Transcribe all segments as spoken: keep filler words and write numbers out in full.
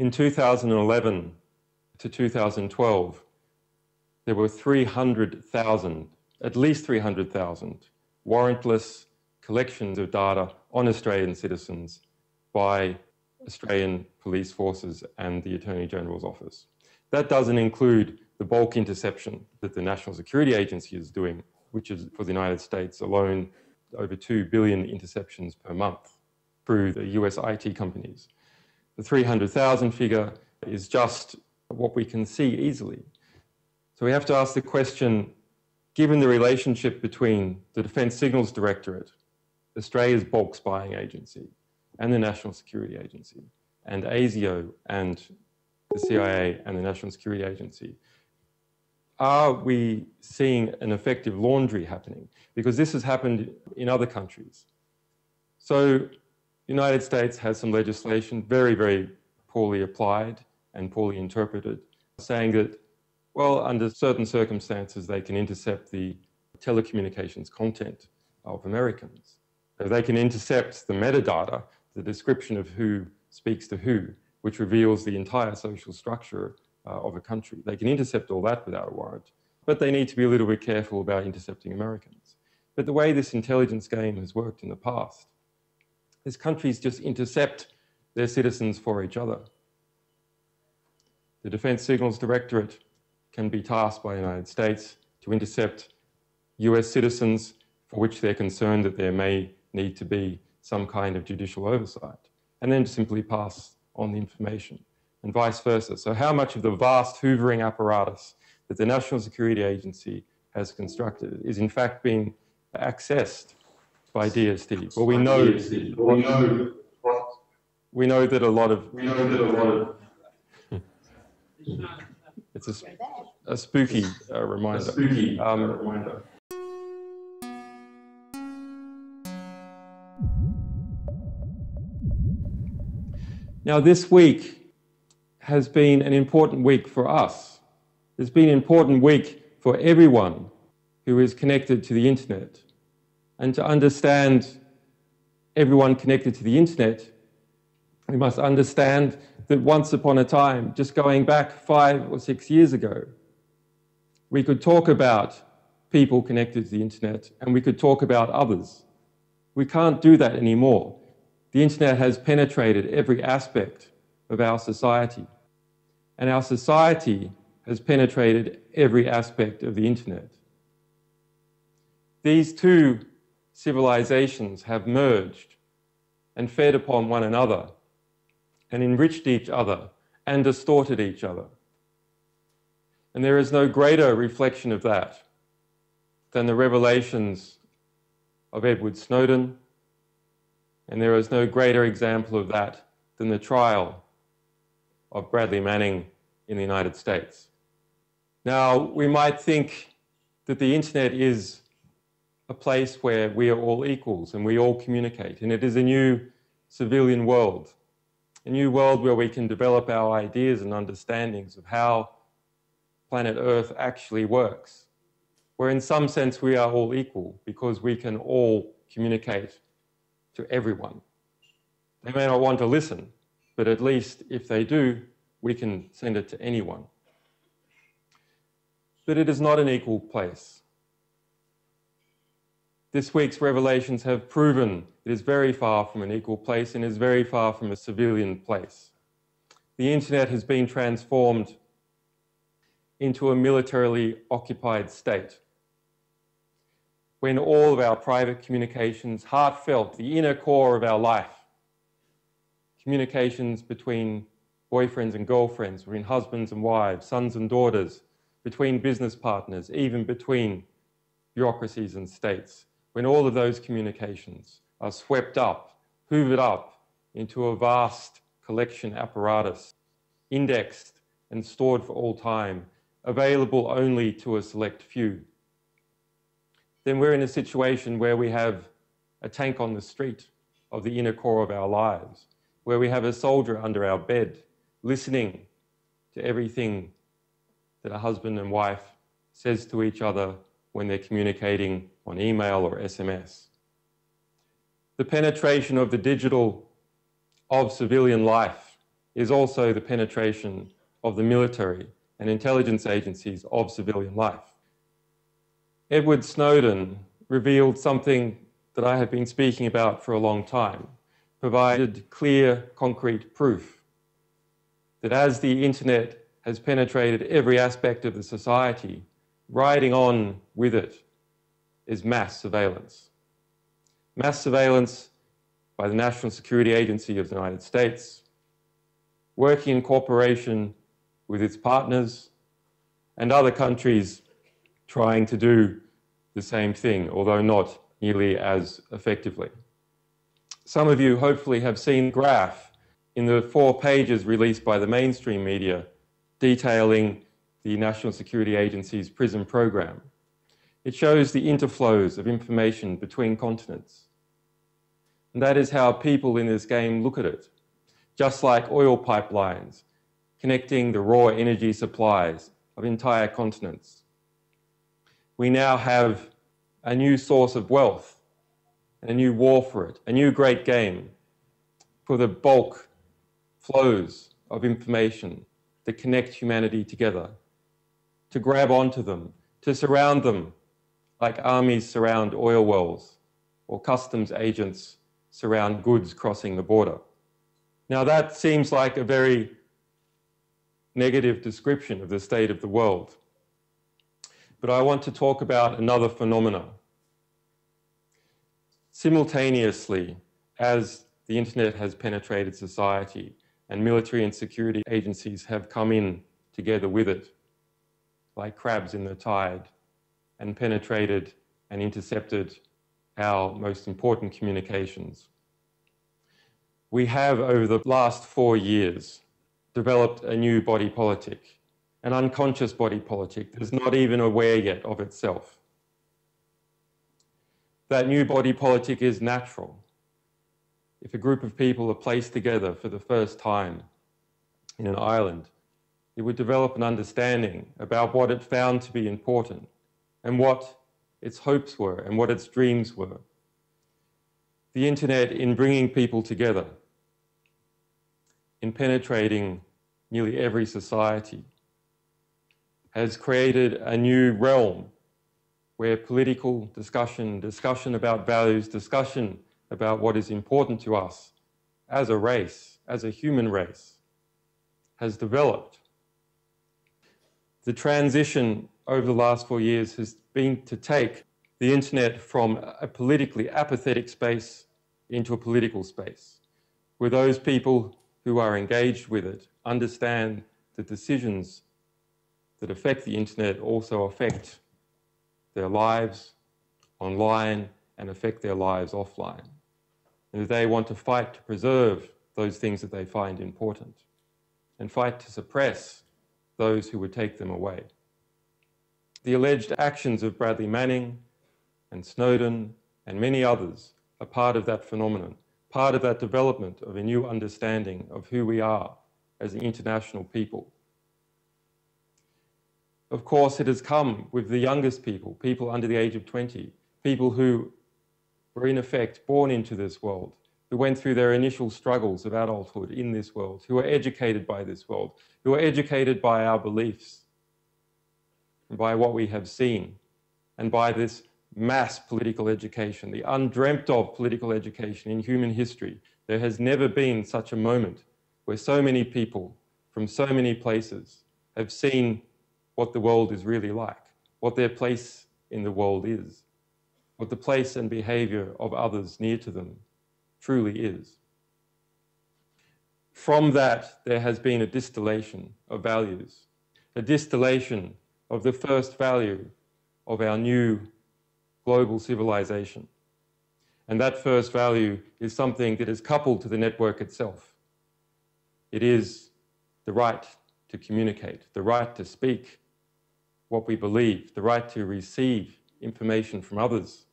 In two thousand eleven to two thousand twelve, there were three hundred thousand, at least three hundred thousand, warrantless collections of data on Australian citizens by Australian police forces and the Attorney General's office. That doesn't include the bulk interception that the National Security Agency is doing, which is for the United States alone over two billion interceptions per month through the U S I T companies. The three hundred thousand figure is just what we can see easily. So we have to ask the question, given the relationship between the Defence Signals Directorate, Australia's bulk spying agency, and the National Security Agency, and ASIO and the C I A and the National Security Agency, are we seeing an effective laundry happening? Because this has happened in other countries. So the United States has some legislation very, very poorly applied and poorly interpreted, saying that, well, under certain circumstances, they can intercept the telecommunications content of Americans. So they can intercept the metadata, the description of who speaks to who, which reveals the entire social structure uh, of a country. They can intercept all that without a warrant, but they need to be a little bit careful about intercepting Americans. But the way this intelligence game has worked in the past is countries just intercept their citizens for each other. The Defence Signals Directorate can be tasked by the United States to intercept U S citizens for which they're concerned that there may need to be some kind of judicial oversight, and then simply pass on the information, and vice versa. So how much of the vast hoovering apparatus that the National Security Agency has constructed is in fact being accessed by D S T? Well, we know, we know, we know that a lot of, we know that a lot of, it's a, a spooky uh, reminder. A spooky um, reminder. Now, this week has been an important week for us. It's been an important week for everyone who is connected to the internet. And to understand everyone connected to the internet, we must understand that once upon a time, just going back five or six years ago, we could talk about people connected to the internet and we could talk about others. We can't do that anymore. The internet has penetrated every aspect of our society, and our society has penetrated every aspect of the internet. These two civilizations have merged and fed upon one another and enriched each other and distorted each other. And there is no greater reflection of that than the revelations of Edward Snowden, and there is no greater example of that than the trial of Bradley Manning in the United States. Now, we might think that the internet is a place where we are all equals and we all communicate, and it is a new civilian world, a new world where we can develop our ideas and understandings of how planet Earth actually works, where in some sense we are all equal because we can all communicate to everyone. They may not want to listen, but at least if they do, we can send it to anyone. But it is not an equal place. This week's revelations have proven it is very far from an equal place and is very far from a civilian place. The internet has been transformed into a militarily occupied state, when all of our private communications, heartfelt, the inner core of our life, communications between boyfriends and girlfriends, between husbands and wives, sons and daughters, between business partners, even between bureaucracies and states, when all of those communications are swept up, hoovered up into a vast collection apparatus, indexed and stored for all time, available only to a select few, then we're in a situation where we have a tank on the street of the inner core of our lives, where we have a soldier under our bed listening to everything that a husband and wife says to each other when they're communicating on email or S M S. The penetration of the digital of civilian life is also the penetration of the military and intelligence agencies of civilian life. Edward Snowden revealed something that I have been speaking about for a long time, provided clear, concrete proof that as the internet has penetrated every aspect of the society, riding on with it is mass surveillance. Mass surveillance by the National Security Agency of the United States, working in cooperation with its partners and other countries trying to do the same thing, although not nearly as effectively. Some of you hopefully have seen the graph in the four pages released by the mainstream media detailing the National Security Agency's PRISM program. It shows the interflows of information between continents. And that is how people in this game look at it, just like oil pipelines connecting the raw energy supplies of entire continents. We now have a new source of wealth, a new war for it, a new great game for the bulk flows of information that connect humanity together, to grab onto them, to surround them like armies surround oil wells or customs agents surround goods crossing the border. Now that seems like a very negative description of the state of the world. But I want to talk about another phenomena. Simultaneously, as the internet has penetrated society and military and security agencies have come in together with it, like crabs in the tide, and penetrated and intercepted our most important communications, we have, over the last four years, developed a new body politic, an unconscious body politic that is not even aware yet of itself. That new body politic is natural. If a group of people are placed together for the first time in an island, it would develop an understanding about what it found to be important and what its hopes were and what its dreams were. The internet, in bringing people together, in penetrating nearly every society, has created a new realm where political discussion, discussion about values, discussion about what is important to us as a race, as a human race, has developed. The transition over the last four years has been to take the internet from a politically apathetic space into a political space, where those people who are engaged with it understand the decisions that affect the internet also affect their lives online and affect their lives offline. And that they want to fight to preserve those things that they find important and fight to suppress those who would take them away. The alleged actions of Bradley Manning and Snowden and many others are part of that phenomenon, part of that development of a new understanding of who we are as an international people. Of course, it has come with the youngest people, people under the age of twenty, people who were in effect born into this world, who went through their initial struggles of adulthood in this world, who are educated by this world, who are educated by our beliefs, and by what we have seen, and by this mass political education, the undreamt of political education in human history. There has never been such a moment where so many people from so many places have seen what the world is really like, what their place in the world is, what the place and behavior of others near to them truly is. From that, there has been a distillation of values, a distillation of the first value of our new global civilization. And that first value is something that is coupled to the network itself. It is the right to communicate, the right to speak what we believe, the right to receive information from others.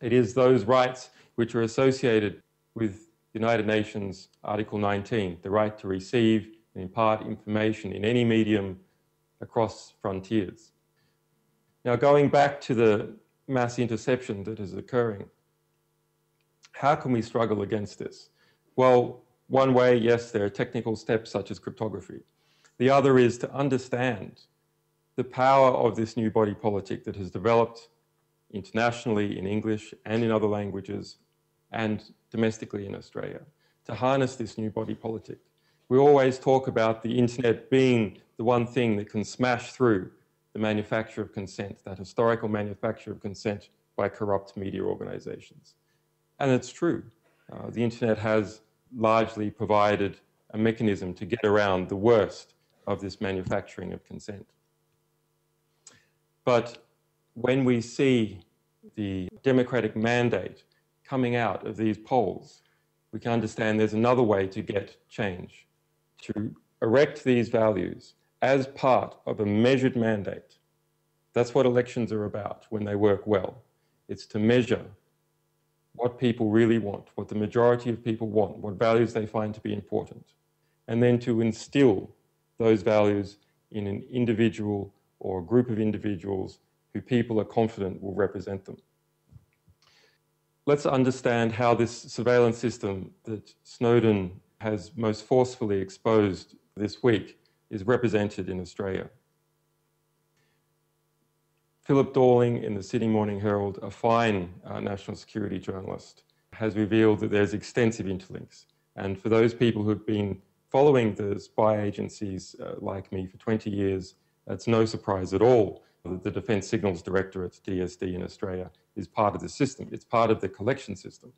It is those rights which are associated with the United Nations Article nineteen, the right to receive and impart information in any medium across frontiers. Now, going back to the mass interception that is occurring, how can we struggle against this? Well, One way, yes, there are technical steps such as cryptography. The other is to understand the power of this new body politic that has developed internationally in English and in other languages and domestically in Australia, to harness this new body politic. We always talk about the internet being the one thing that can smash through the manufacture of consent, that historical manufacture of consent by corrupt media organizations. And it's true. Uh, the internet has largely provided a mechanism to get around the worst of this manufacturing of consent. But when we see the democratic mandate coming out of these polls, we can understand there's another way to get change, to erect these values as part of a measured mandate. That's what elections are about when they work well. It's to measure what people really want, what the majority of people want, what values they find to be important, and then to instill those values in an individual or a group of individuals who people are confident will represent them. Let's understand how this surveillance system that Snowden has most forcefully exposed this week is represented in Australia. Philip Dorling in the Sydney Morning Herald, a fine uh, national security journalist, has revealed that there's extensive interlinks. And for those people who've been following the spy agencies uh, like me for twenty years, it's no surprise at all that the Defence Signals Directorate, D S D, in Australia is part of the system. It's part of the collection system.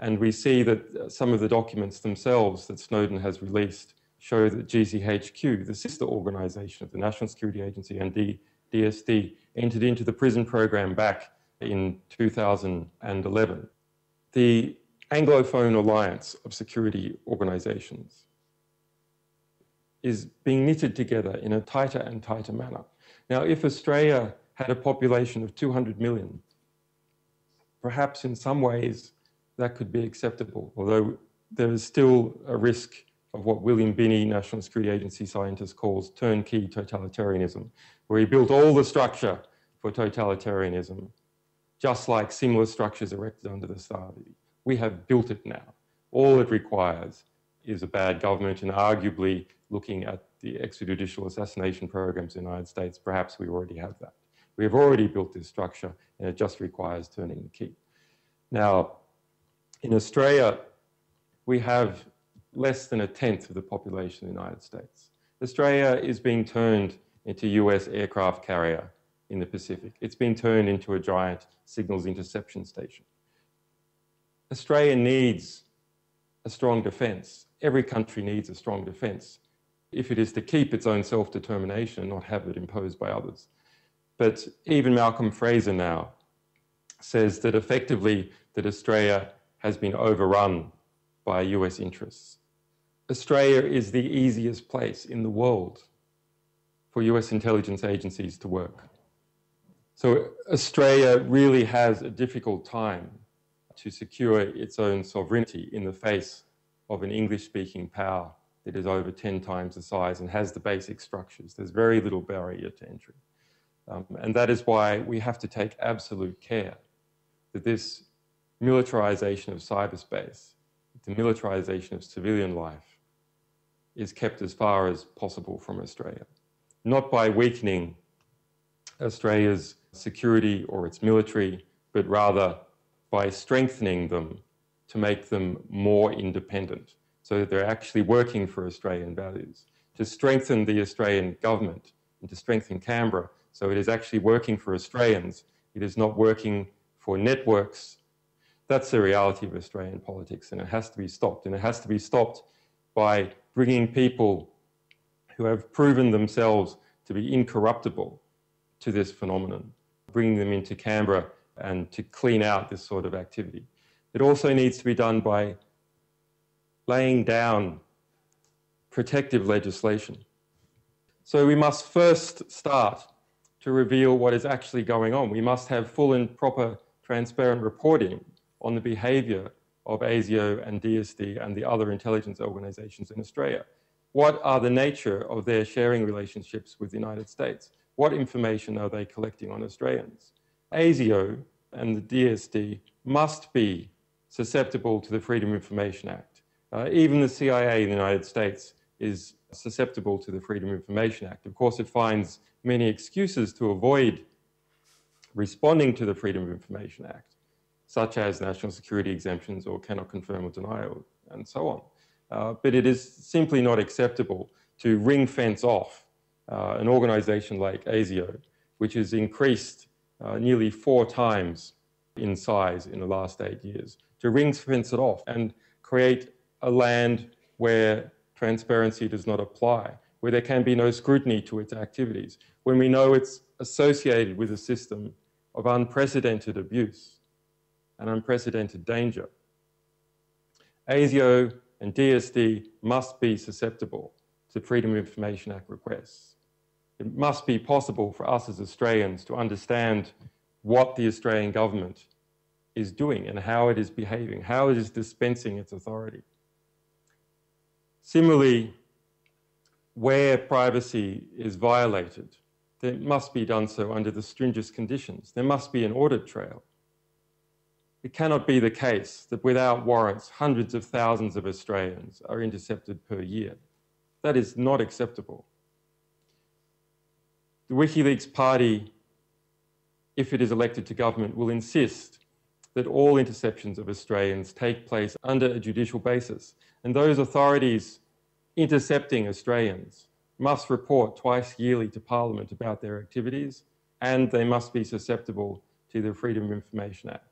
And we see that some of the documents themselves that Snowden has released show that G C H Q, the sister organisation of the National Security Agency and D S D, entered into the PRISM program back in two thousand eleven. The Anglophone Alliance of Security Organisations is being knitted together in a tighter and tighter manner. Now, if Australia had a population of two hundred million, perhaps in some ways that could be acceptable, although there is still a risk of what William Binney, National Security Agency scientist, calls turnkey totalitarianism, where he built all the structure for totalitarianism, just like similar structures erected under the Stasi. We have built it now. All it requires is a bad government, and arguably, looking at the extrajudicial assassination programs in the United States, perhaps we already have that. We have already built this structure, and it just requires turning the key. Now, in Australia, we have less than a tenth of the population of the United States. Australia is being turned into U S aircraft carrier in the Pacific. It's been turned into a giant signals interception station. Australia needs a strong defence. Every country needs a strong defence if it is to keep its own self-determination and not have it imposed by others. But even Malcolm Fraser now says that effectively that Australia has been overrun by U S interests. Australia is the easiest place in the world for U S intelligence agencies to work. So Australia really has a difficult time to secure its own sovereignty in the face of an English-speaking power that is over ten times the size and has the basic structures. There's very little barrier to entry. Um, and that is why we have to take absolute care that this militarization of cyberspace, the militarization of civilian life, is kept as far as possible from Australia. Not by weakening Australia's security or its military, but rather by strengthening them to make them more independent, so that they're actually working for Australian values, to strengthen the Australian government and to strengthen Canberra, so it is actually working for Australians. It is not working for networks. That's the reality of Australian politics, and it has to be stopped. And it has to be stopped by bringing people who have proven themselves to be incorruptible to this phenomenon, bringing them into Canberra and to clean out this sort of activity. It also needs to be done by laying down protective legislation. So we must first start to reveal what is actually going on. We must have full and proper transparent reporting on the behaviour of ASIO and D S D and the other intelligence organisations in Australia. What are the nature of their sharing relationships with the United States? What information are they collecting on Australians? ASIO and the D S D must be susceptible to the Freedom of Information Act Uh, even the C I A in the United States is susceptible to the Freedom of Information Act. Of course, it finds many excuses to avoid responding to the Freedom of Information Act, such as national security exemptions or cannot confirm or deny or, and so on. Uh, but it is simply not acceptable to ring fence off uh, an organization like ASIO, which has increased uh, nearly four times in size in the last eight years, to ring fence it off and create a land where transparency does not apply, where there can be no scrutiny to its activities, when we know it's associated with a system of unprecedented abuse and unprecedented danger. ASIO and D S D must be susceptible to Freedom of Information Act requests. It must be possible for us as Australians to understand what the Australian government is doing and how it is behaving, how it is dispensing its authority. Similarly, where privacy is violated, it must be done so under the stringent conditions. There must be an audit trail. It cannot be the case that without warrants, hundreds of thousands of Australians are intercepted per year. That is not acceptable. The WikiLeaks party, if it is elected to government, will insist that all interceptions of Australians take place under a judicial basis, and those authorities intercepting Australians must report twice yearly to Parliament about their activities, and they must be susceptible to the Freedom of Information Act.